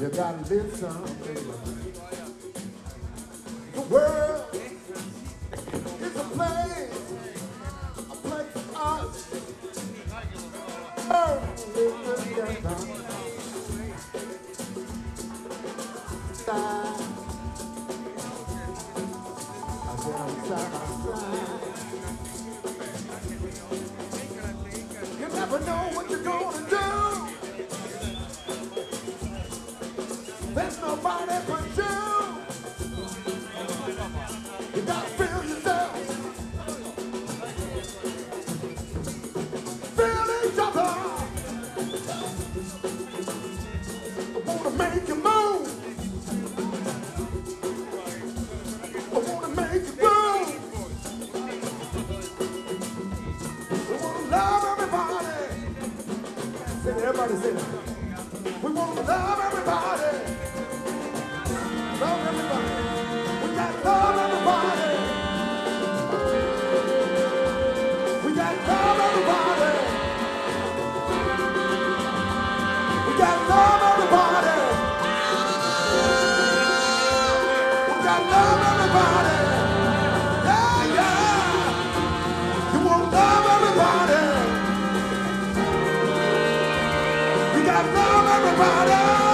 You gotta live something. The world is a place for us. You never know what you're gonna do. There's nobody but you. You gotta feel yourself. Feel each other. Everybody say that. We want to love everybody. Love everybody. We got to love everybody. We got to love everybody. We got to love everybody. We got to love everybody. Yeah, yeah. You want to love everybody. Love everybody.